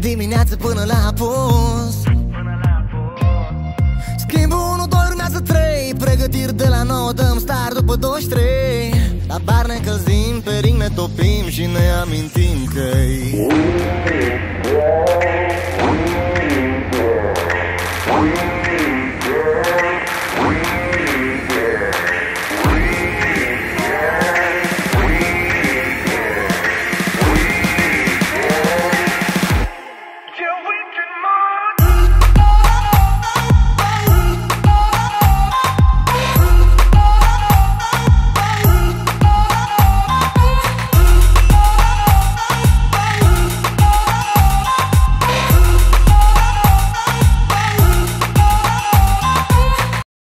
dimineață până la apus. Schimbul 1, urmează 3, pregătiri de la 9, dăm start după 23. La bar ne călzim, pe ring ne topim și ne amintim că-i more.